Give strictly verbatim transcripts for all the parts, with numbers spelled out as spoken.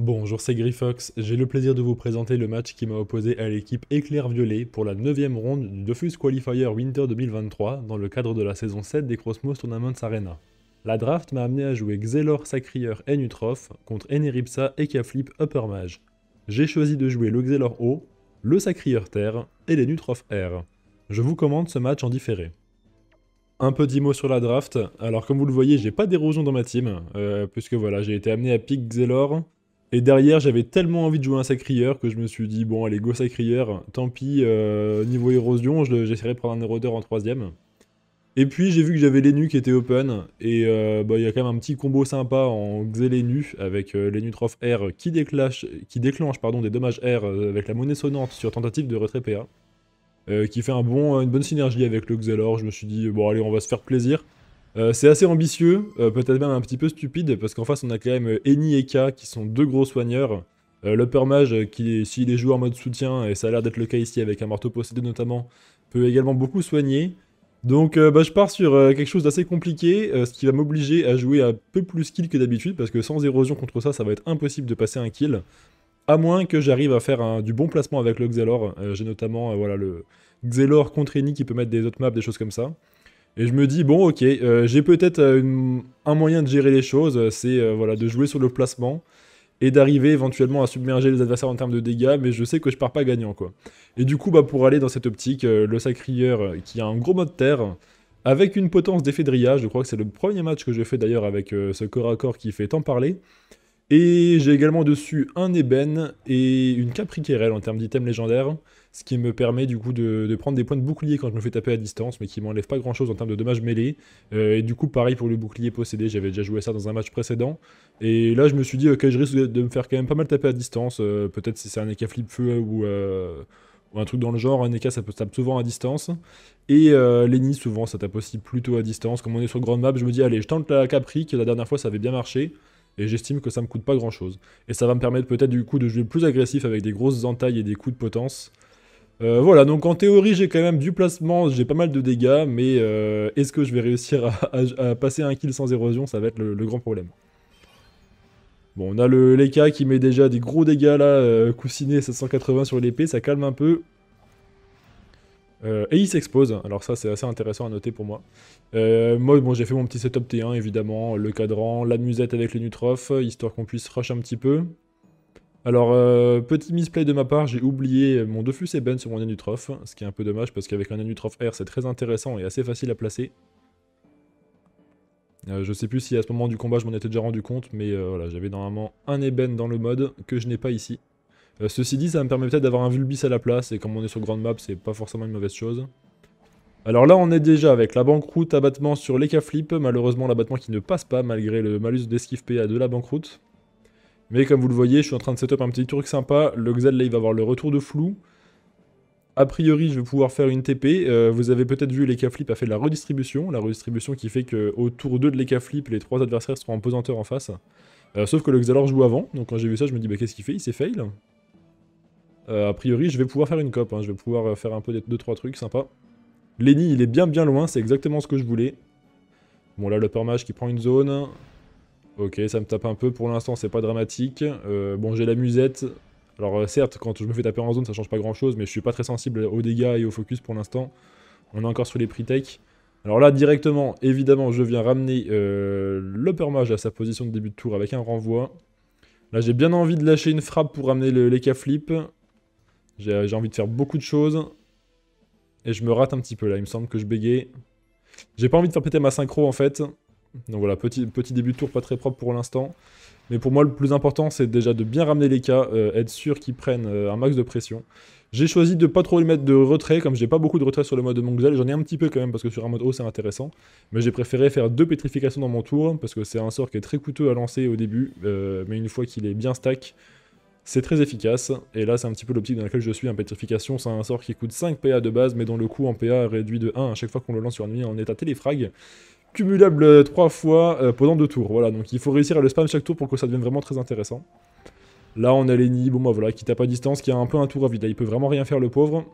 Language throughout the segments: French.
Bonjour, c'est Gryfox, j'ai le plaisir de vous présenter le match qui m'a opposé à l'équipe ECLAIR VIOLET pour la neuvième ronde du Dofus Qualifier Winter deux mille vingt-trois dans le cadre de la saison sept des Cosmos Tournament Arena. La draft m'a amené à jouer Xelor, Sacrieur, Enutrof contre Enerypsa, Ecaflip, Huppermage. J'ai choisi de jouer le Xelor O, le Sacrieur Terre et l'Enutrof R. Je vous commande ce match en différé. Un petit mot sur la draft, alors comme vous le voyez j'ai pas d'érosion dans ma team, euh, puisque voilà j'ai été amené à pick Xelor. Et derrière, j'avais tellement envie de jouer un Sacrieur que je me suis dit, bon, allez, go Sacrieur, tant pis, euh, niveau érosion, j'essaierai de prendre un érodeur en troisième. Et puis, j'ai vu que j'avais l'Enu qui était open, et euh, bah, y a quand même un petit combo sympa en Xelenu avec euh, l'Enutrof R qui, déclenche, qui déclenche pardon, des dommages R avec la monnaie sonnante sur tentative de retrait P A, euh, qui fait un bon, une bonne synergie avec le Xelor. Je me suis dit, bon, allez, on va se faire plaisir. Euh, c'est assez ambitieux, euh, peut-être même un petit peu stupide, parce qu'en face on a quand même euh, Eni et K qui sont deux gros soigneurs. Euh, L'Huppermage, qui s'il est joué en mode soutien, et ça a l'air d'être le cas ici avec un marteau possédé notamment, peut également beaucoup soigner. Donc euh, bah, je pars sur euh, quelque chose d'assez compliqué, euh, ce qui va m'obliger à jouer un peu plus kill que d'habitude, parce que sans érosion contre ça, ça va être impossible de passer un kill. À moins que j'arrive à faire un, du bon placement avec le Xelor. Euh, j'ai notamment euh, voilà, le Xelor contre Eni qui peut mettre des autres maps, des choses comme ça. Et je me dis, bon ok, euh, j'ai peut-être euh, un moyen de gérer les choses, c'est euh, voilà, de jouer sur le placement et d'arriver éventuellement à submerger les adversaires en termes de dégâts, mais je sais que je pars pas gagnant quoi. Et du coup, bah, pour aller dans cette optique, euh, le Sacrieur qui a un gros mode terre, avec une potence d'Ephedria, je crois que c'est le premier match que je fais d'ailleurs avec euh, ce corps à corps qui fait tant parler. Et j'ai également dessus un Ébène et une Capriquerelle en termes d'items légendaires, ce qui me permet du coup de, de prendre des points de bouclier quand je me fais taper à distance, mais qui m'enlève pas grand chose en termes de dommages mêlés. Euh, et du coup pareil pour le bouclier possédé, j'avais déjà joué ça dans un match précédent. Et là je me suis dit ok, je risque de me faire quand même pas mal taper à distance, euh, peut-être si c'est un Ecaflip feu ou... Euh ou un truc dans le genre, un E K ça tape souvent à distance, et euh, l'Eni souvent ça tape aussi plutôt à distance. Comme on est sur grande map, je me dis allez, je tente la Capri, que la dernière fois ça avait bien marché, et j'estime que ça me coûte pas grand chose. Et ça va me permettre peut-être du coup de jouer plus agressif avec des grosses entailles et des coups de potence. Euh, voilà, donc en théorie j'ai quand même du placement, j'ai pas mal de dégâts, mais euh, est-ce que je vais réussir à, à, à passer un kill sans érosion, ça va être le, le grand problème. Bon, on a le l'E K qui met déjà des gros dégâts là, euh, coussiné sept cent quatre-vingts sur l'épée, ça calme un peu. Euh, et il s'expose, alors ça c'est assez intéressant à noter pour moi. Euh, moi bon, j'ai fait mon petit setup T un évidemment, le cadran, la musette avec l'Enutrof, histoire qu'on puisse rush un petit peu. Alors, euh, petit misplay de ma part, j'ai oublié mon Dofus Eben sur mon Enutrof, ce qui est un peu dommage parce qu'avec un Enutrof R c'est très intéressant et assez facile à placer. Euh, je sais plus si à ce moment du combat je m'en étais déjà rendu compte, mais euh, voilà, j'avais normalement un ébène dans le mode que je n'ai pas ici. Euh, ceci dit, ça me permet peut-être d'avoir un Vulbis à la place, et comme on est sur grande map, c'est pas forcément une mauvaise chose. Alors là, on est déjà avec la banqueroute, abattement sur l'Ecaflip, malheureusement l'abattement qui ne passe pas malgré le malus d'esquive P A de la banqueroute. Mais comme vous le voyez, je suis en train de setup un petit truc sympa, le Xel là il va avoir le retour de flou. A priori, je vais pouvoir faire une T P. Euh, vous avez peut-être vu, l'Ecaflip a fait de la redistribution. La redistribution qui fait qu'au tour deux de l'Ecaflip, les trois adversaires seront en pesanteur en face. Euh, sauf que le Xelor joue avant. Donc quand j'ai vu ça, je me dis, bah, qu'est-ce qu'il fait? Il s'est fail. Euh, a priori, je vais pouvoir faire une cop. Hein. Je vais pouvoir faire un peu des deux trois trucs sympas. L'Eni, il est bien bien loin. C'est exactement ce que je voulais. Bon, là, le Huppermage qui prend une zone. Ok, ça me tape un peu. Pour l'instant, c'est pas dramatique. Euh, bon, j'ai la musette. Alors certes, quand je me fais taper en zone, ça change pas grand chose, mais je suis pas très sensible aux dégâts et au focus pour l'instant. On est encore sur les pre-tech. Alors là, directement, évidemment, je viens ramener euh, l'Huppermage à sa position de début de tour avec un renvoi. Là, j'ai bien envie de lâcher une frappe pour ramener l'Ecaflip. J'ai envie de faire beaucoup de choses. Et je me rate un petit peu là, il me semble que je bégaye. J'ai pas envie de faire péter ma synchro en fait. Donc voilà, petit, petit début de tour pas très propre pour l'instant. Mais pour moi, le plus important, c'est déjà de bien ramener les cas, euh, être sûr qu'ils prennent euh, un max de pression. J'ai choisi de pas trop les mettre de retrait, comme j'ai pas beaucoup de retrait sur le mode de mon Xel. J'en ai un petit peu quand même, parce que sur un mode haut, c'est intéressant. Mais j'ai préféré faire deux pétrifications dans mon tour, parce que c'est un sort qui est très coûteux à lancer au début. Euh, mais une fois qu'il est bien stack, c'est très efficace. Et là, c'est un petit peu l'optique dans laquelle je suis. Hein, pétrification, c'est un sort qui coûte cinq P A de base, mais dont le coût en P A est réduit de un à chaque fois qu'on le lance sur un ennemi en état téléfrag. Cumulable trois fois euh, pendant deux tours, voilà, donc il faut réussir à le spam chaque tour pour que ça devienne vraiment très intéressant. Là on a l'Eni, bon bah voilà, qui tape à distance, qui a un peu un tour à vide, là il peut vraiment rien faire le pauvre.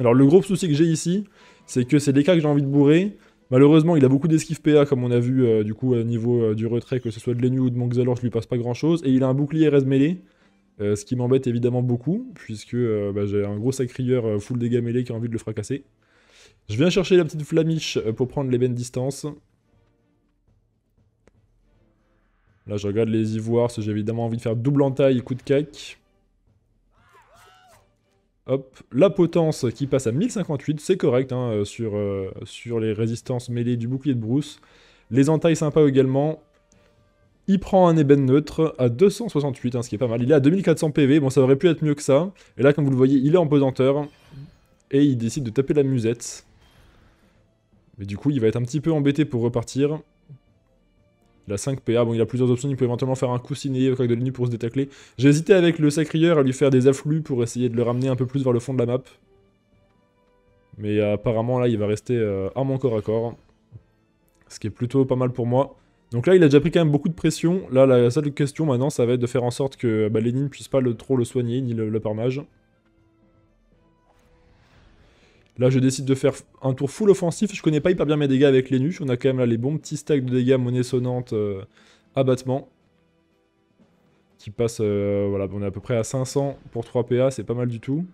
Alors le gros souci que j'ai ici, c'est que c'est l'E K que j'ai envie de bourrer, Malheureusement, il a beaucoup d'esquive P A, comme on a vu euh, du coup au niveau euh, du retrait, que ce soit de l'Enu ou de mon Xelor, je lui passe pas grand chose. Et il a un bouclier R S mêlé, euh, ce qui m'embête évidemment beaucoup, puisque euh, bah, j'ai un gros Sacrieur euh, full dégâts mêlés qui a envie de le fracasser. Je viens chercher la petite Flamiche pour prendre les bennes distances. Là, je regarde les ivoires, parce que j'ai évidemment envie de faire double entaille, coup de cac. Hop, la potence qui passe à mille cinquante-huit, c'est correct hein, sur, euh, sur les résistances mêlées du bouclier de brousse. Les entailles sympas également. Il prend un ébène neutre à deux cent soixante-huit, hein, ce qui est pas mal. Il est à deux mille quatre cents P V, bon ça aurait pu être mieux que ça. Et là, comme vous le voyez, il est en pesanteur. Et il décide de taper la musette. Mais du coup, il va être un petit peu embêté pour repartir. Il a cinq P A, bon il a plusieurs options, il peut éventuellement faire un coup ciné avec de l'Enu pour se détacler. J'ai hésité avec le Sacrieur à lui faire des afflux pour essayer de le ramener un peu plus vers le fond de la map. Mais euh, apparemment là il va rester euh, à mon corps à corps. Ce qui est plutôt pas mal pour moi. Donc là il a déjà pris quand même beaucoup de pression. Là la seule question maintenant ça va être de faire en sorte que bah, Lénine ne puisse pas le, trop le soigner, ni le, le Huppermage. Là je décide de faire un tour full offensif, je connais pas hyper bien mes dégâts avec les nuches, on a quand même là les bons petits stacks de dégâts monnaie sonnante euh, abattement. Qui passe, euh, voilà, on est à peu près à cinq cents pour trois P A, c'est pas mal du tout.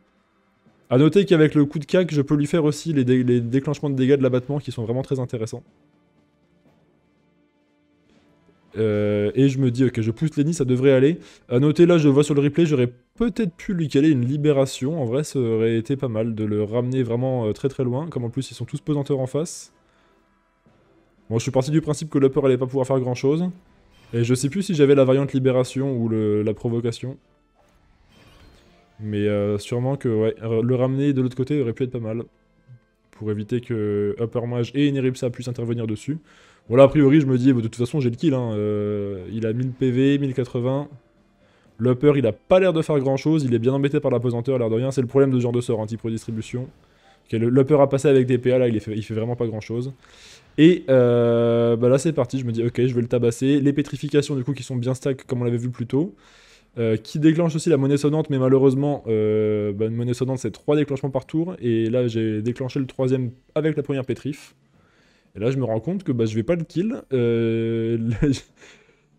A noter qu'avec le coup de cac, je peux lui faire aussi les, dé les déclenchements de dégâts de l'abattement qui sont vraiment très intéressants. Euh, et je me dis ok je pousse Lenny, ça devrait aller. A noter là je vois sur le replay j'aurais peut-être pu lui caler une libération, en vrai ça aurait été pas mal de le ramener vraiment euh, très très loin, comme en plus ils sont tous pesanteurs en face. Bon je suis parti du principe que l'upper allait pas pouvoir faire grand chose, et je sais plus si j'avais la variante libération ou le, la provocation. Mais euh, sûrement que ouais, le ramener de l'autre côté aurait pu être pas mal, pour éviter que Huppermage et Enerypsa puissent intervenir dessus. Voilà, a priori, je me dis, bah, de toute façon, j'ai le kill. Hein. Euh, il a mille P V, mille quatre-vingts. L'upper, il a pas l'air de faire grand-chose. Il est bien embêté par la pesanteur, l'air de rien. C'est le problème de ce genre de sort, anti-prodistribution. Okay, l'upper a passé avec des P A, là, il fait, il fait vraiment pas grand-chose. Et euh, bah, là, c'est parti. Je me dis, ok, je vais le tabasser. Les pétrifications, du coup, qui sont bien stack, comme on l'avait vu plus tôt. Euh, qui déclenche aussi la monnaie sonnante, mais malheureusement, euh, bah, une monnaie sonnante, c'est trois déclenchements par tour. Et là, j'ai déclenché le troisième avec la première pétrif. Et là, je me rends compte que bah, je vais pas le kill. Euh,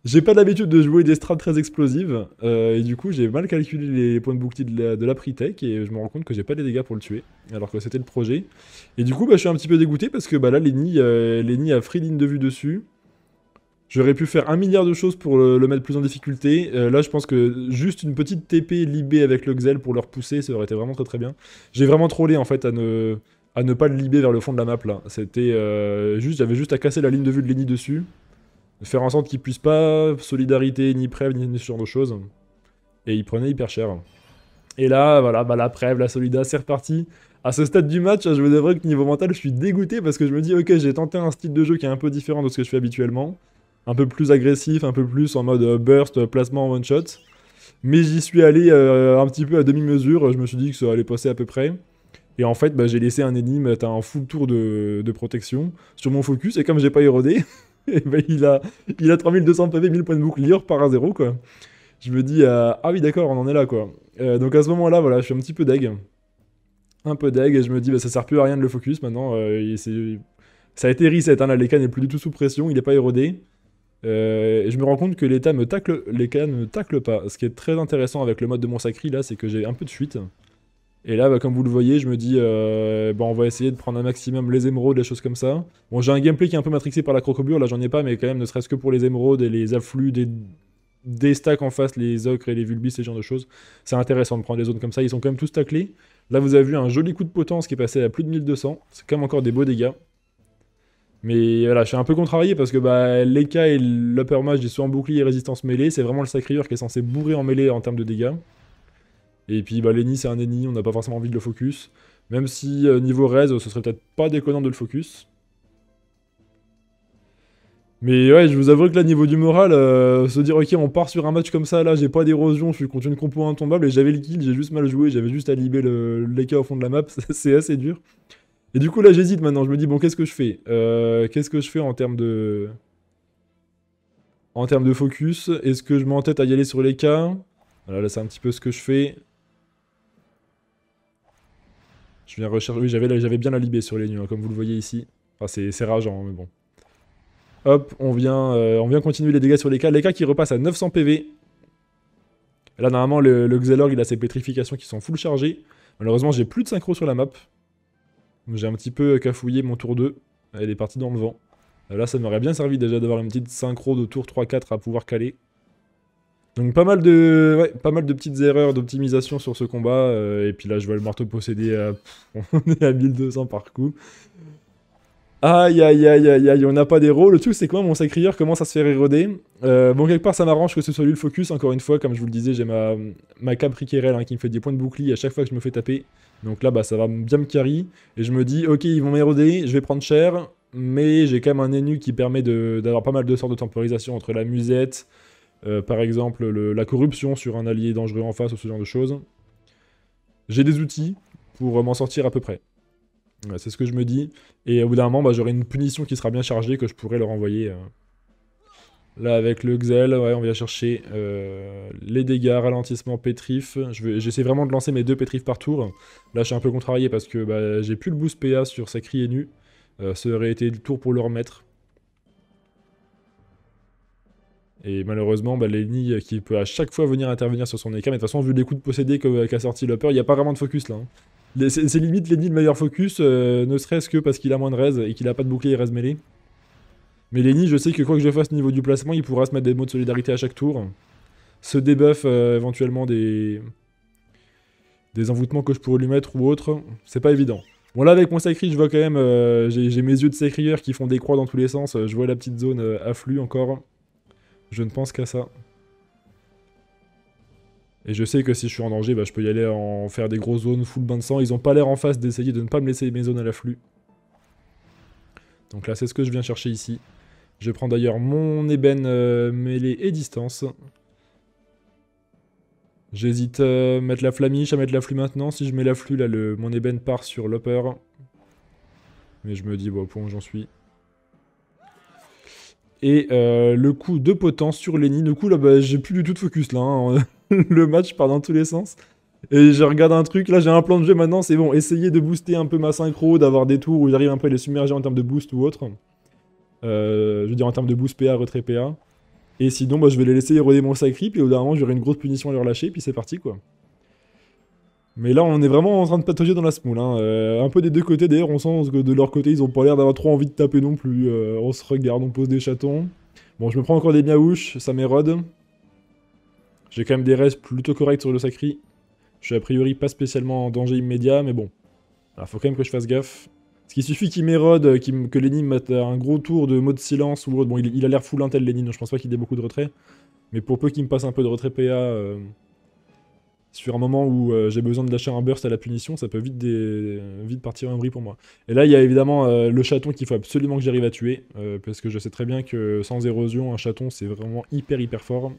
j'ai pas l'habitude de jouer des strats très explosives. Euh, et du coup, j'ai mal calculé les points de bouclier de la, de la pre-tech. Et je me rends compte que j'ai pas les dégâts pour le tuer. Alors que c'était le projet. Et du coup, bah, je suis un petit peu dégoûté parce que bah, là, Lenny euh, a free ligne de vue dessus. J'aurais pu faire un milliard de choses pour le, le mettre plus en difficulté. Euh, là, je pense que juste une petite T P libée avec le Xel pour le repousser, ça aurait été vraiment très très bien. J'ai vraiment trollé en fait à ne... à ne pas le libérer vers le fond de la map là. C'était euh, juste, j'avais juste à casser la ligne de vue de Lenny dessus, faire en sorte qu'il puisse pas solidarité, ni prève, ni ce genre de choses. Et il prenait hyper cher. Et là, voilà, bah, la prève, la solida, c'est reparti. À ce stade du match, je vous avoue que niveau mental, je suis dégoûté parce que je me dis, ok, j'ai tenté un style de jeu qui est un peu différent de ce que je fais habituellement, un peu plus agressif, un peu plus en mode burst, placement, one shot. Mais j'y suis allé euh, un petit peu à demi-mesure. Je me suis dit que ça allait passer à peu près. Et en fait, bah, j'ai laissé un Lenny mettre un full tour de, de protection sur mon focus, et comme j'ai pas érodé, et bah, il a, il a trois mille deux cents P V, mille points de bouclier, par à zéro, quoi. Je me dis, euh, ah oui, d'accord, on en est là, quoi. Euh, donc à ce moment-là, voilà, je suis un petit peu deg. Un peu deg, et je me dis, bah, ça sert plus à rien de le focus, maintenant, euh, ça a été reset, hein, là, les cannes n'est plus du tout sous pression, il est pas érodé. Euh, et je me rends compte que les cannes me taclent, les cannes me taclent pas. Ce qui est très intéressant avec le mode de mon sacri, là, c'est que j'ai un peu de fuite. Et là, bah, comme vous le voyez, je me dis, euh, bon, on va essayer de prendre un maximum les émeraudes, des choses comme ça. Bon, j'ai un gameplay qui est un peu matrixé par la crocobure, là j'en ai pas, mais quand même, ne serait-ce que pour les émeraudes et les afflux des, des stacks en face, les ocres et les vulbis, ce genre de choses. C'est intéressant de prendre des zones comme ça, ils sont quand même tous taclés. Là, vous avez vu un joli coup de potence qui est passé à plus de mille deux cents, c'est quand même encore des beaux dégâts. Mais voilà, je suis un peu contrarié parce que bah, l'Eka et l'Huppermage, ils sont en bouclier et résistance mêlée, c'est vraiment le Sacrieur qui est censé bourrer en mêlée en termes de dégâts. Et puis bah, Lenny c'est un Lenny, on n'a pas forcément envie de le focus. Même si euh, niveau res, ce serait peut-être pas déconnant de le focus. Mais ouais, je vous avoue que là, niveau du moral, euh, se dire ok, on part sur un match comme ça, là j'ai pas d'érosion, je suis contre une compo intombable et j'avais le kill, j'ai juste mal joué, j'avais juste à libérer l'Eka au fond de la map, c'est assez dur. Et du coup là j'hésite maintenant, je me dis bon qu'est-ce que je fais euh, Qu'est-ce que je fais en termes de... En termes de focus, est-ce que je m'entête à y aller sur l'Eka? Voilà, là c'est un petit peu ce que je fais. Je viens rechercher. Oui, j'avais bien la libé sur les nuits, hein, comme vous le voyez ici. Enfin, c'est rageant, mais bon. Hop, on vient, euh, on vient continuer les dégâts sur les cas. Les cas qui repassent à neuf cents P V. Là, normalement, le, le Xelor, il a ses pétrifications qui sont full chargées. Malheureusement, j'ai plus de synchro sur la map. J'ai un petit peu cafouillé mon tour deux. Elle est partie dans le vent. Là, ça m'aurait bien servi déjà d'avoir une petite synchro de tour trois quatre à pouvoir caler. Donc pas mal de, ouais, pas mal de petites erreurs d'optimisation sur ce combat. Euh, et puis là, je vois le marteau possédé à... on est à mille deux cents par coup. Aïe, aïe, aïe, aïe, aïe, on n'a pas d'héros. Le truc, c'est que moi, mon Sacrieur commence à se faire éroder. Euh, bon, quelque part, ça m'arrange que ce soit lui le focus. Encore une fois, comme je vous le disais, j'ai ma, ma cape Riquerel hein, qui me fait des points de bouclier à chaque fois que je me fais taper. Donc là, bah, ça va bien me carry. Et je me dis, ok, ils vont m'éroder, je vais prendre cher. Mais j'ai quand même un énu qui permet d'avoir pas mal de sortes de temporisation entre la musette, euh, par exemple le, la corruption sur un allié dangereux en face ou ce genre de choses. J'ai des outils pour m'en sortir à peu près. Ouais, c'est ce que je me dis. Et au bout d'un moment, bah, j'aurai une punition qui sera bien chargée que je pourrai leur envoyer. Euh... Là, avec le Xel, ouais, on vient chercher euh, les dégâts, ralentissement, pétrif. J'essaie je vraiment de lancer mes deux pétrifs par tour. Là, je suis un peu contrarié parce que bah, j'ai plus le boost P A sur Sacri et Nu. Euh, ça aurait été le tour pour le remettre. Et malheureusement, bah, l'ennemi qui peut à chaque fois venir intervenir sur son écart. Mais de toute façon, vu les coups de possédé qu'a sorti Lopper, il n'y a pas vraiment de focus là. Hein. C'est limite l'ennemi le meilleur focus, euh, ne serait-ce que parce qu'il a moins de res et qu'il n'a pas de bouclier et res mêlé. Mais l'ennemi, je sais que quoi que je fasse au niveau du placement, il pourra se mettre des mots de solidarité à chaque tour. Se débuff euh, éventuellement des... des envoûtements que je pourrais lui mettre ou autre. C'est pas évident. Bon là avec mon Sacri je vois quand même, euh, j'ai mes yeux de Sacrieur qui font des croix dans tous les sens, je vois la petite zone euh, afflue encore, je ne pense qu'à ça. Et je sais que si je suis en danger, bah, je peux y aller en faire des grosses zones full bain de sang, ils ont pas l'air en face d'essayer de ne pas me laisser mes zones à l'afflux. Donc là c'est ce que je viens chercher ici. Je prends d'ailleurs mon ébène euh, mêlée et distance. J'hésite à mettre la flamiche, à mettre l'afflux maintenant. Si je mets l'afflux, là, le, mon ébène part sur l'hopper. Mais je me dis, bon, bon j'en suis. Et euh, le coup de potence sur l'ennemi. Du coup, là, bah, j'ai plus du tout de focus, là. Hein. Le match part dans tous les sens. Et je regarde un truc, là, j'ai un plan de jeu maintenant. C'est bon, essayer de booster un peu ma synchro, d'avoir des tours où j'arrive un peu à les submerger en termes de boost ou autre. Euh, je veux dire, en termes de boost P A, retrait P A. Et sinon, bah, je vais les laisser éroder mon Sacri, puis au dernier moment, j'aurai une grosse punition à leur lâcher, puis c'est parti, quoi. Mais là, on est vraiment en train de patauger dans la smoule, hein. Euh, un peu des deux côtés, d'ailleurs, on sent que de leur côté, ils ont pas l'air d'avoir trop envie de taper non plus. Euh, on se regarde, on pose des chatons. Bon, je me prends encore des miaouches, ça m'érode. J'ai quand même des restes plutôt corrects sur le Sacri. Je suis a priori pas spécialement en danger immédiat, mais bon. Alors, faut quand même que je fasse gaffe. Parce qu'il suffit qu'il m'érode, qu que Lénine mette un gros tour de mot de silence ou autre. Bon, il, il a l'air full intel Lénine, donc je pense pas qu'il ait beaucoup de retrait. Mais pour peu qu'il me passe un peu de retrait P A, euh, sur un moment où euh, j'ai besoin de lâcher un burst à la punition, ça peut vite, des, vite partir en vrille pour moi. Et là, il y a évidemment euh, le chaton qu'il faut absolument que j'arrive à tuer. Euh, parce que je sais très bien que sans érosion, un chaton, c'est vraiment hyper hyper fort.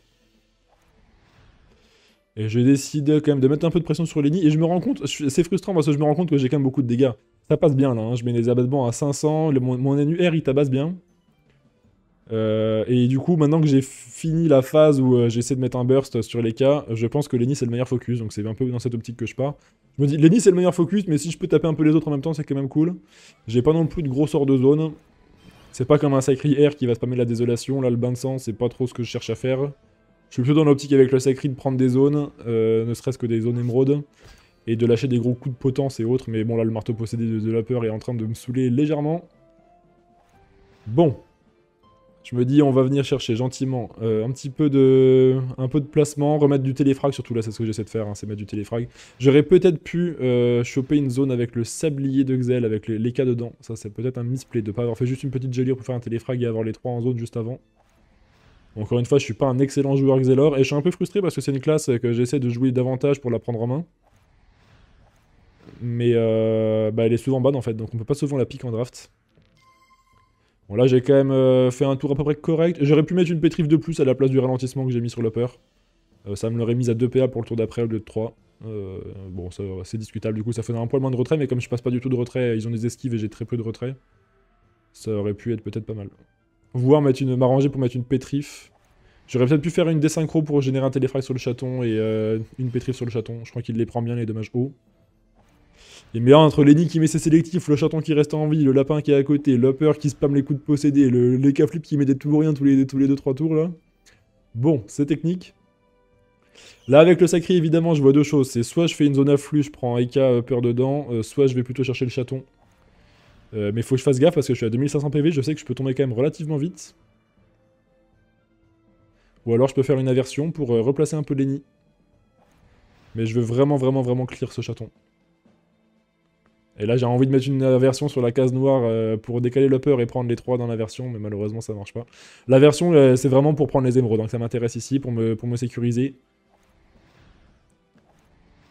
Et je décide quand même de mettre un peu de pression sur Lénine. Et je me rends compte, c'est frustrant parce que je me rends compte que j'ai quand même beaucoup de dégâts. Ça passe bien là, hein. Je mets les abattements à cinq cents, le, mon, mon N U R il tabasse bien. Euh, et du coup, maintenant que j'ai fini la phase où euh, j'essaie de mettre un burst sur les cas, je pense que Lenny c'est le meilleur focus, donc c'est un peu dans cette optique que je pars. Je me dis, Lenny c'est le meilleur focus, mais si je peux taper un peu les autres en même temps, c'est quand même cool. J'ai pas non plus de gros sort de zone. C'est pas comme un Sacrieur qui va spammer la désolation, là le bain de sang c'est pas trop ce que je cherche à faire. Je suis plutôt dans l'optique avec le Sacrieur de prendre des zones, euh, ne serait-ce que des zones émeraudes. Et de lâcher des gros coups de potence et autres, mais bon là le marteau possédé de, de la peur est en train de me saouler légèrement. Bon, je me dis on va venir chercher gentiment euh, un petit peu de un peu de placement, remettre du téléfrag, surtout là c'est ce que j'essaie de faire, hein, c'est mettre du téléfrag. J'aurais peut-être pu euh, choper une zone avec le sablier de Xel, avec les, les cas dedans, ça c'est peut-être un misplay de ne pas avoir fait juste une petite gelure pour faire un téléfrag et avoir les trois en zone juste avant. Encore une fois je suis pas un excellent joueur Xelor et je suis un peu frustré parce que c'est une classe que j'essaie de jouer davantage pour la prendre en main. Mais euh, bah elle est souvent ban en fait, donc on peut pas souvent la pique en draft. Bon là j'ai quand même euh, fait un tour à peu près correct. J'aurais pu mettre une pétrif de plus à la place du ralentissement que j'ai mis sur l'hopper. Euh, ça me l'aurait mise à deux P A pour le tour d'après au lieu de trois. Euh, bon c'est discutable, du coup ça faisait un poil moins de retrait, mais comme je passe pas du tout de retrait, ils ont des esquives et j'ai très peu de retrait. Ça aurait pu être peut-être pas mal. Voire m'arranger pour mettre une pétrif. J'aurais peut-être pu faire une désynchro pour générer un téléfrag sur le chaton et euh, une pétrif sur le chaton. Je crois qu'il les prend bien les dommages hauts. Et mais là, entre Lenny qui met ses sélectifs, le chaton qui reste en vie, le lapin qui est à côté, l'upper qui spamme les coups de possédé, le l'Ecaflip qui met des tout ou rien tous les, tous les deux trois tours là. Bon, c'est technique. Là avec le sacré évidemment je vois deux choses, c'est soit je fais une zone afflux, je prends Eka peur dedans, euh, soit je vais plutôt chercher le chaton. Euh, mais faut que je fasse gaffe parce que je suis à deux mille cinq cents P V, je sais que je peux tomber quand même relativement vite. Ou alors je peux faire une aversion pour euh, replacer un peu les nids. Mais je veux vraiment vraiment vraiment clear ce chaton. Et là j'ai envie de mettre une aversion sur la case noire euh, pour décaler le peur et prendre les trois dans l'aversion, mais malheureusement ça marche pas. L'aversion euh, c'est vraiment pour prendre les émeraudes, donc ça m'intéresse ici pour me, pour me sécuriser.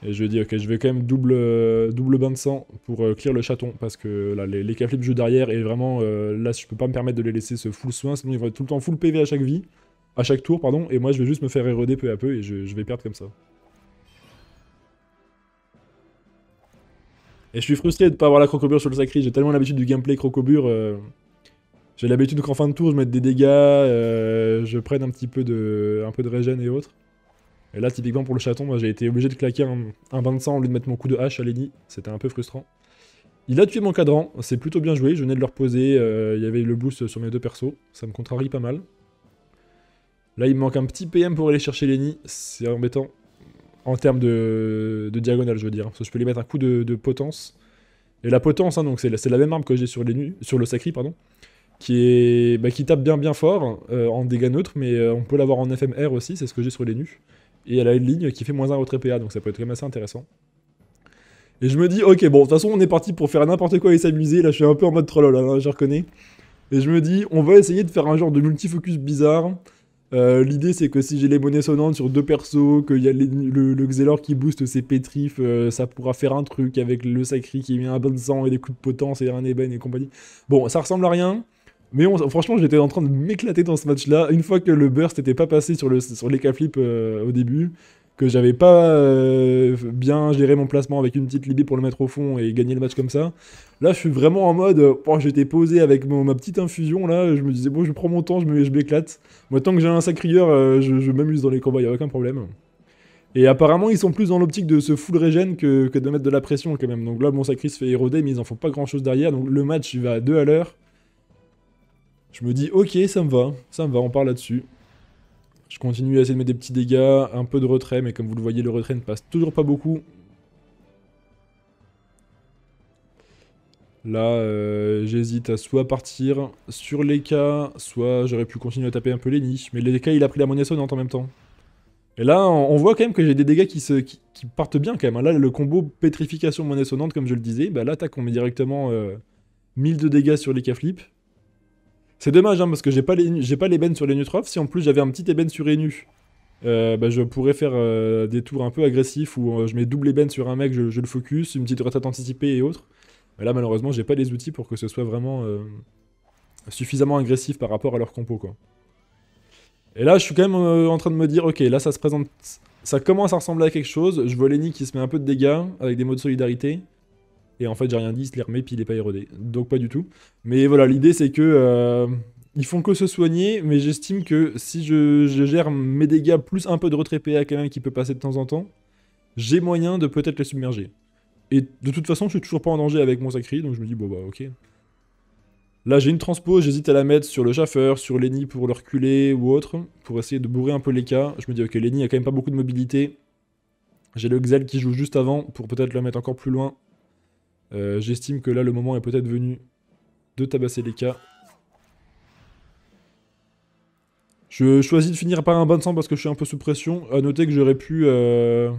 Et je dis ok, je vais quand même double, euh, double bain de sang pour euh, clear le chaton, parce que là, les, les Kaflip jouent derrière, et vraiment, euh, là, je peux pas me permettre de les laisser se full soin, sinon ils vont être tout le temps full P V à chaque vie, à chaque tour, pardon, et moi, je vais juste me faire éroder peu à peu, et je, je vais perdre comme ça. Et je suis frustré de pas avoir la crocobure sur le sacré, j'ai tellement l'habitude du gameplay crocobure, euh, j'ai l'habitude qu'en fin de tour, je mette des dégâts, euh, je prenne un petit peu de, un peu de régène et autres. Et là, typiquement pour le chaton, moi j'ai été obligé de claquer un, un bain de sang au lieu de mettre mon coup de hache à Lenny. C'était un peu frustrant. Il a tué mon cadran, c'est plutôt bien joué. Je venais de le reposer, euh, il y avait le boost sur mes deux persos. Ça me contrarie pas mal. Là, il me manque un petit P M pour aller chercher Lenny. C'est embêtant. En termes de, de diagonale, je veux dire. Parce que je peux lui mettre un coup de, de potence. Et la potence, hein, donc c'est la, la même arme que j'ai sur, sur le Sacri, pardon. Qui, est, bah, qui tape bien bien fort euh, en dégâts neutres. Mais euh, on peut l'avoir en F M R aussi, c'est ce que j'ai sur Lenny. Et elle a une ligne qui fait moins un retrait P A, donc ça peut être quand même assez intéressant. Et je me dis, ok, bon, de toute façon, on est parti pour faire n'importe quoi et s'amuser. Là, je suis un peu en mode trollol, hein, je reconnais. Et je me dis, on va essayer de faire un genre de multifocus bizarre. Euh, L'idée, c'est que si j'ai les monnaies sonnantes sur deux persos, qu'il y a les, le, le Xelor qui booste ses pétrifs, euh, ça pourra faire un truc avec le Sacri qui met un bain de sang et des coups de potence et un ébène et compagnie. Bon, ça ressemble à rien. Mais on, franchement, j'étais en train de m'éclater dans ce match-là. Une fois que le burst n'était pas passé sur, le, sur les Kaflip euh, au début, que j'avais pas euh, bien géré mon placement avec une petite libée pour le mettre au fond et gagner le match comme ça, là, je suis vraiment en mode... Oh, j'étais posé avec mon, ma petite infusion, là. Je me disais, bon, je prends mon temps, je m'éclate. Moi, tant que j'ai un Sacrieur, euh, je, je m'amuse dans les combats, il n'y a aucun problème. Et apparemment, ils sont plus dans l'optique de se full régène que, que de mettre de la pression, quand même. Donc là, mon Sacri se fait éroder, mais ils en font pas grand-chose derrière. Donc le match, il va à deux à l'heure. Je me dis, ok, ça me va, ça me va, on part là-dessus. Je continue à essayer de mettre des petits dégâts, un peu de retrait, mais comme vous le voyez, le retrait ne passe toujours pas beaucoup. Là, euh, j'hésite à soit partir sur les cas, soit j'aurais pu continuer à taper un peu les niches. Mais les cas, il a pris la monnaie sonnante en même temps. Et là, on voit quand même que j'ai des dégâts qui, se, qui, qui partent bien quand même. Là, le combo pétrification monnaie sonnante, comme je le disais, bah là, tac, on met directement euh, mille de dégâts sur les cas flip. C'est dommage hein, parce que j'ai pas l'ébène sur l'Enutrof. Si en plus j'avais un petit ébène sur Enu, euh, bah, je pourrais faire euh, des tours un peu agressifs où euh, je mets double ébène sur un mec, je, je le focus, une petite retraite anticipée et autres. Mais là malheureusement j'ai pas les outils pour que ce soit vraiment euh, suffisamment agressif par rapport à leur compo quoi. Et là je suis quand même euh, en train de me dire ok là ça se présente, ça commence à ressembler à quelque chose. Je vois Lenny qui se met un peu de dégâts avec des mots de solidarité. Et en fait, j'ai rien dit, il se les remet, puis il est pas érodé. Donc pas du tout. Mais voilà, l'idée c'est que... Euh, ils font que se soigner, mais j'estime que si je, je gère mes dégâts plus un peu de retrait P A quand même qui peut passer de temps en temps, j'ai moyen de peut-être les submerger. Et de toute façon, je suis toujours pas en danger avec mon sacri, donc je me dis bon bah ok. Là j'ai une transpose, j'hésite à la mettre sur le chaffeur, sur Lenny pour le reculer ou autre, pour essayer de bourrer un peu les cas. Je me dis ok, Lenny a quand même pas beaucoup de mobilité. J'ai le Xel qui joue juste avant pour peut-être le mettre encore plus loin. Euh, j'estime que là le moment est peut-être venu de tabasser les cas. Je choisis de finir par un bain de sang parce que je suis un peu sous pression. A noter que j'aurais pu euh,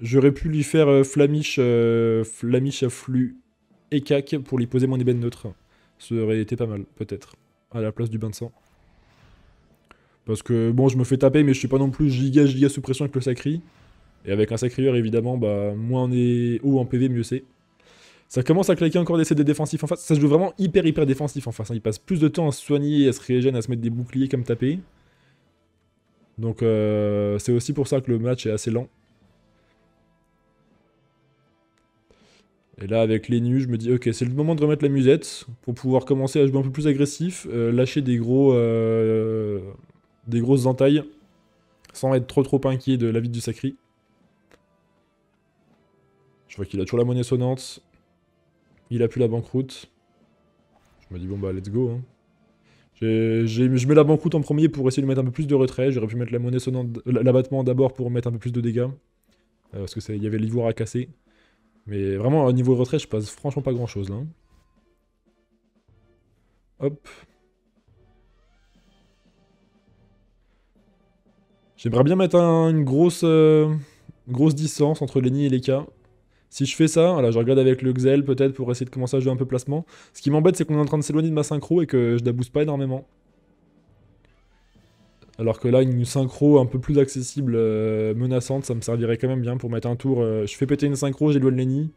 j'aurais pu lui faire euh, flamiche, euh, flamiche afflux et cac pour lui poser mon ébène neutre. Ça aurait été pas mal peut-être à la place du bain de sang. Parce que bon je me fais taper mais je suis pas non plus giga giga sous pression avec le sacri. Et avec un sacrieur évidemment bah moins on est haut en P V mieux c'est. Ça commence à claquer encore des C D défensifs en face. Ça se joue vraiment hyper hyper défensif en face. Ils passent plus de temps à se soigner, à se régénérer, à se mettre des boucliers comme taper. Donc euh, c'est aussi pour ça que le match est assez lent. Et là avec les nus, je me dis ok c'est le moment de remettre la musette pour pouvoir commencer à jouer un peu plus agressif, euh, lâcher des gros euh, des grosses entailles sans être trop trop inquiet de la vie du sacri. Je vois qu'il a toujours la monnaie sonnante. Il a plus la banqueroute. Je me dis bon bah let's go. Hein. J ai, j ai, je mets la banqueroute en premier pour essayer de mettre un peu plus de retrait. J'aurais pu mettre la monnaie sonnante, l'abattement d'abord pour mettre un peu plus de dégâts. Euh, parce qu'il y avait l'ivoire à casser. Mais vraiment au niveau retrait je passe franchement pas grand chose là. Hop. J'aimerais bien mettre un, une grosse, euh, grosse distance entre Lenny et Leka. Si je fais ça, voilà, je regarde avec le Xel peut-être pour essayer de commencer à jouer un peu placement. Ce qui m'embête c'est qu'on est en train de s'éloigner de ma synchro et que je la booste pas énormément. Alors que là une synchro un peu plus accessible, euh, menaçante, ça me servirait quand même bien pour mettre un tour. Euh, je fais péter une synchro, j'éloigne Lenny.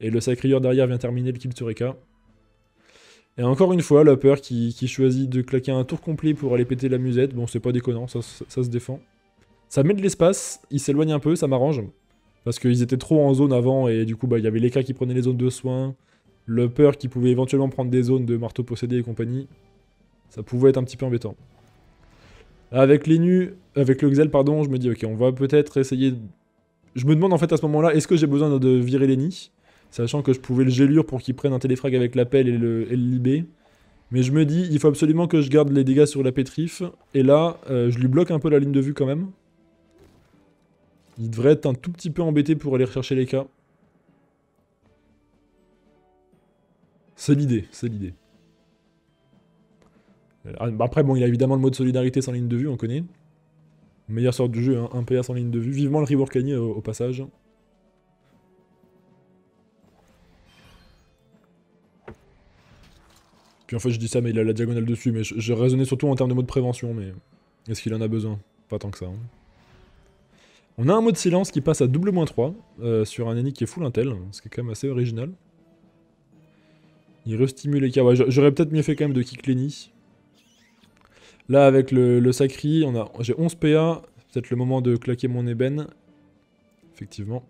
Et le Sacrieur derrière vient terminer le kill sur Eka. Et encore une fois, l'Hopper qui, qui choisit de claquer un tour complet pour aller péter la musette. Bon c'est pas déconnant, ça, ça, ça se défend. Ça met de l'espace, ils s'éloignent un peu, ça m'arrange. Parce qu'ils étaient trop en zone avant et du coup bah il y avait les cas qui prenaient les zones de soins, le peur qui pouvait éventuellement prendre des zones de marteau possédé et compagnie. Ça pouvait être un petit peu embêtant. Avec les nus, avec le Xel pardon, je me dis ok on va peut-être essayer... Je me demande en fait à ce moment-là, est-ce que j'ai besoin de virer les nids, sachant que je pouvais le gélure pour qu'il prenne un téléfrag avec la pelle et le, et le libé. Mais je me dis, il faut absolument que je garde les dégâts sur la pétrif. Et là, euh, je lui bloque un peu la ligne de vue quand même. Il devrait être un tout petit peu embêté pour aller rechercher les cas. C'est l'idée, c'est l'idée. Après, bon, il a évidemment le mode solidarité sans ligne de vue, on connaît. Meilleure sorte du jeu, hein, un P A sans ligne de vue. Vivement le reworkani au, au passage. Puis en fait, je dis ça, mais il a la diagonale dessus. Mais je, je raisonnais surtout en termes de mode prévention, mais est-ce qu'il en a besoin? Pas tant que ça. Hein. On a un mot de silence qui passe à double moins trois euh, sur un Eni qui est full intel, ce qui est quand même assez original. Il restimule les cas. Ouais, j'aurais peut-être mieux fait quand même de kick l'Eni. Là, avec le, le Sacri, on a, j'ai onze P A. Peut-être le moment de claquer mon ébène. Effectivement.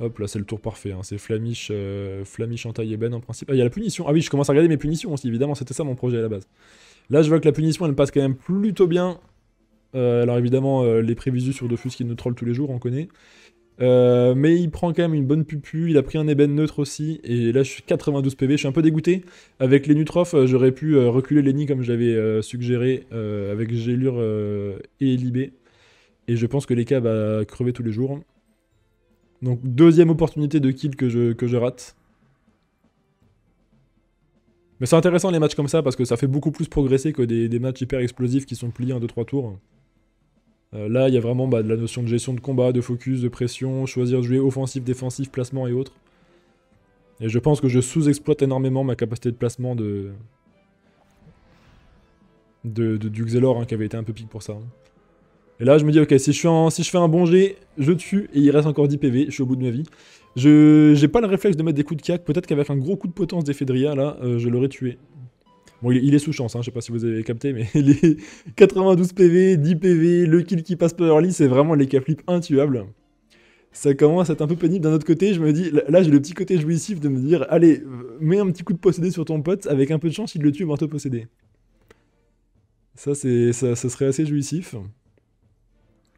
Hop, là, c'est le tour parfait. Hein. C'est Flamish, euh, Flamish en taille ébène en principe. Ah, il y a la punition. Ah oui, je commence à regarder mes punitions aussi. Évidemment, c'était ça mon projet à la base. Là, je vois que la punition, elle passe quand même plutôt bien. Euh, alors évidemment, euh, les prévisus sur Dofus qui nous trollent tous les jours, on connaît. Euh, mais il prend quand même une bonne pupu, il a pris un ébène neutre aussi, et là je suis quatre-vingt-douze P V, je suis un peu dégoûté. Avec l'Enutrof, euh, j'aurais pu euh, reculer l'Eni comme je l'avais euh, suggéré, euh, avec Gélure euh, et Libé. Et je pense que l'Eka va crever tous les jours. Donc deuxième opportunité de kill que je, que je rate. Mais c'est intéressant les matchs comme ça, parce que ça fait beaucoup plus progresser que des, des matchs hyper explosifs qui sont pliés en deux trois tours. Euh, là, il y a vraiment bah, de la notion de gestion de combat, de focus, de pression, choisir de jouer offensif, défensif, placement et autres. Et je pense que je sous-exploite énormément ma capacité de placement de... de, de du Xelor, hein, qui avait été un peu pique pour ça. Hein. Et là, je me dis, ok, si je, suis en, si je fais un bon jet, je tue et il reste encore dix P V, je suis au bout de ma vie. Je j'ai pas le réflexe de mettre des coups de cac, peut-être qu'avec un gros coup de potence d'Ephedria, là, euh, je l'aurais tué. Bon, il est, il est sous chance, hein, je sais pas si vous avez capté, mais il est quatre-vingt-douze P V, dix P V, le kill qui passe early, c'est vraiment les Kaflip intuables. Ça commence à être un peu pénible. D'un autre côté, je me dis, là j'ai le petit côté jouissif de me dire, allez, mets un petit coup de possédé sur ton pote, avec un peu de chance, il le tue marteau possédé. Ça, c'est, ça, ça serait assez jouissif.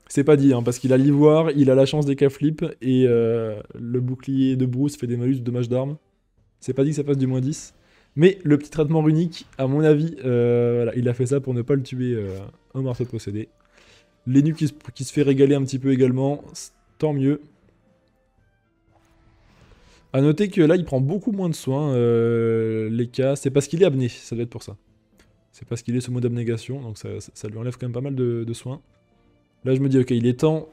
C'est pas dit, hein, parce qu'il a l'ivoire, il a la chance des Kaflip, et euh, le bouclier de Bruce fait des malus de dommages d'armes. C'est pas dit que ça passe du moins dix. Mais le petit traitement runique, à mon avis, euh, voilà, il a fait ça pour ne pas le tuer euh, au marteau possédé. L'Enu qui, qui se fait régaler un petit peu également, tant mieux. A noter que là, il prend beaucoup moins de soins, euh, les cas. C'est parce qu'il est abné, ça doit être pour ça. C'est parce qu'il est ce mot d'abnégation, donc ça, ça, ça lui enlève quand même pas mal de, de soins. Là, je me dis, ok, il est temps...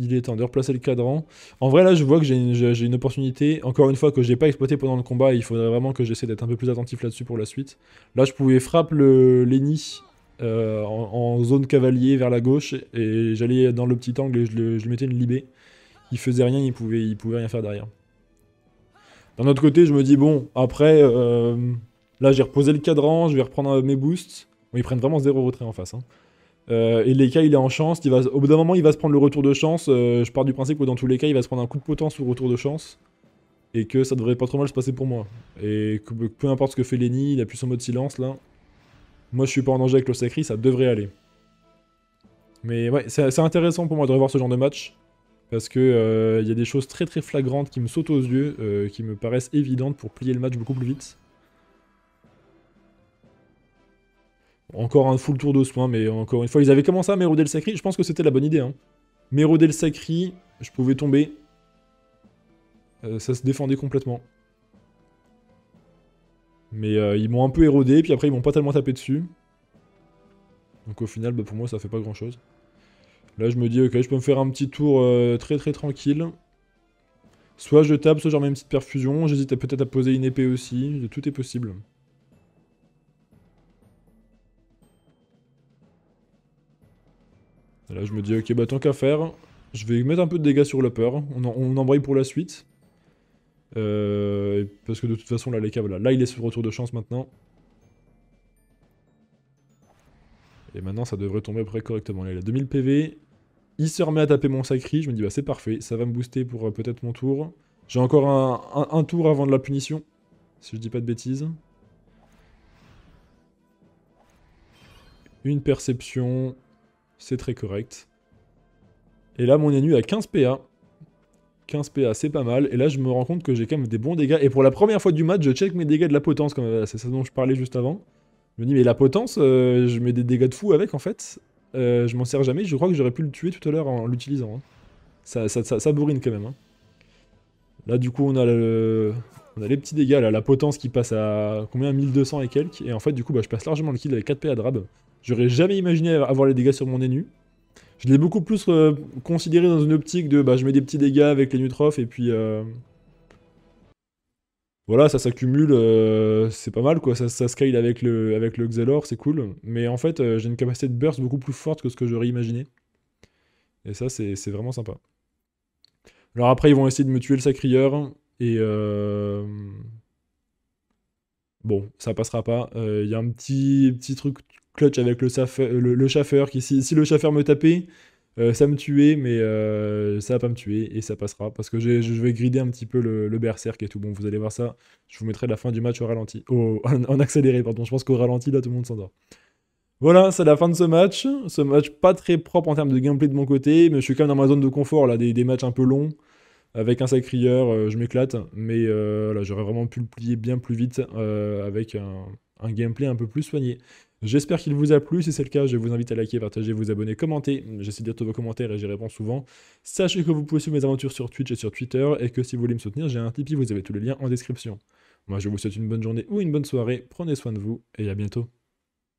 Il est temps de replacer le cadran. En vrai, là, je vois que j'ai une, une opportunité, encore une fois, que j'ai pas exploité pendant le combat. Il faudrait vraiment que j'essaie d'être un peu plus attentif là-dessus pour la suite. Là, je pouvais frapper l'Eni euh, en, en zone cavalier vers la gauche. Et j'allais dans le petit angle et je, le, je lui mettais une libée. Il faisait rien, il pouvait, il pouvait rien faire derrière. D'un autre côté, je me dis, bon, après, euh, là, j'ai reposé le cadran, je vais reprendre mes boosts. Bon, ils prennent vraiment zéro retrait en face, hein. Euh, et les cas, il est en chance, il va, au bout d'un moment il va se prendre le retour de chance, euh, je pars du principe que dans tous les cas il va se prendre un coup de potence ou retour de chance, et que ça devrait pas trop mal se passer pour moi. Et que, peu importe ce que fait Lenny, il a plus son mode silence là, moi je suis pas en danger avec le Sacri, ça devrait aller. Mais ouais, c'est intéressant pour moi de revoir ce genre de match. Parce que euh, y a des choses très très flagrantes qui me sautent aux yeux, euh, qui me paraissent évidentes pour plier le match beaucoup plus vite. Encore un full tour de soin, mais encore une fois, ils avaient commencé à méroder le Sacrieur. Je pense que c'était la bonne idée. Hein. Méroder le Sacrieur, je pouvais tomber. Euh, ça se défendait complètement. Mais euh, ils m'ont un peu érodé, puis après ils m'ont pas tellement tapé dessus. Donc au final, bah, pour moi, ça fait pas grand chose. Là, je me dis, ok, je peux me faire un petit tour euh, très très tranquille. Soit je tape, soit j'en mets une petite perfusion. J'hésite peut-être à poser une épée aussi. Tout est possible. Là, je me dis, ok, bah tant qu'à faire, je vais mettre un peu de dégâts sur le peur. On, en, on embraye pour la suite. Euh, parce que de toute façon, là, les cas, voilà. Là, il est sur le retour de chance maintenant. Et maintenant, ça devrait tomber à peu près correctement. Là, il a deux mille P V. Il se remet à taper mon Sacrieur. Je me dis, bah c'est parfait. Ça va me booster pour euh, peut-être mon tour. J'ai encore un, un, un tour avant de la punition. Si je dis pas de bêtises. Une perception. C'est très correct. Et là, mon Enu a quinze P A. quinze P A, c'est pas mal. Et là, je me rends compte que j'ai quand même des bons dégâts. Et pour la première fois du match, je check mes dégâts de la potence. C'est ça dont je parlais juste avant. Je me dis, mais la potence, euh, je mets des dégâts de fou avec, en fait. Euh, je m'en sers jamais. Je crois que j'aurais pu le tuer tout à l'heure en l'utilisant. Hein. Ça, ça, ça, ça bourrine quand même. Hein. Là, du coup, on a, le... on a les petits dégâts. Là, la potence qui passe à combien, mille deux cents et quelques. Et en fait, du coup, bah, je passe largement le kill avec quatre P A de rab. J'aurais jamais imaginé avoir les dégâts sur mon Enu. Je l'ai beaucoup plus euh, considéré dans une optique de bah, je mets des petits dégâts avec les Enutrof et puis... Euh... Voilà, ça s'accumule, euh, c'est pas mal quoi, ça, ça scale avec le, avec le Xelor, c'est cool. Mais en fait, euh, j'ai une capacité de burst beaucoup plus forte que ce que j'aurais imaginé. Et ça, c'est vraiment sympa. Alors après, ils vont essayer de me tuer le Sacrieur, et... Euh... Bon, ça passera pas. Il euh, y a un petit, petit truc clutch avec le, safe, le, le chaffeur, qui si, si le chaffeur me tapait, euh, ça me tuait, mais euh, ça va pas me tuer, et ça passera, parce que je vais grider un petit peu le, le berserk et tout. Bon, vous allez voir ça, je vous mettrai la fin du match au ralenti, au, en, en accéléré, pardon, je pense qu'au ralenti, là, tout le monde s'endort. Voilà, c'est la fin de ce match, ce match pas très propre en termes de gameplay de mon côté, mais je suis quand même dans ma zone de confort, là, des, des matchs un peu longs, avec un Sacrieur, euh, je m'éclate, mais euh, là, j'aurais vraiment pu le plier bien plus vite, euh, avec un, un gameplay un peu plus soigné. J'espère qu'il vous a plu, si c'est le cas, je vous invite à liker, partager, vous abonner, commenter. J'essaie de lire tous vos commentaires et j'y réponds souvent. Sachez que vous pouvez suivre mes aventures sur Twitch et sur Twitter, et que si vous voulez me soutenir, j'ai un Tipeee, vous avez tous les liens en description. Moi je vous souhaite une bonne journée ou une bonne soirée, prenez soin de vous, et à bientôt.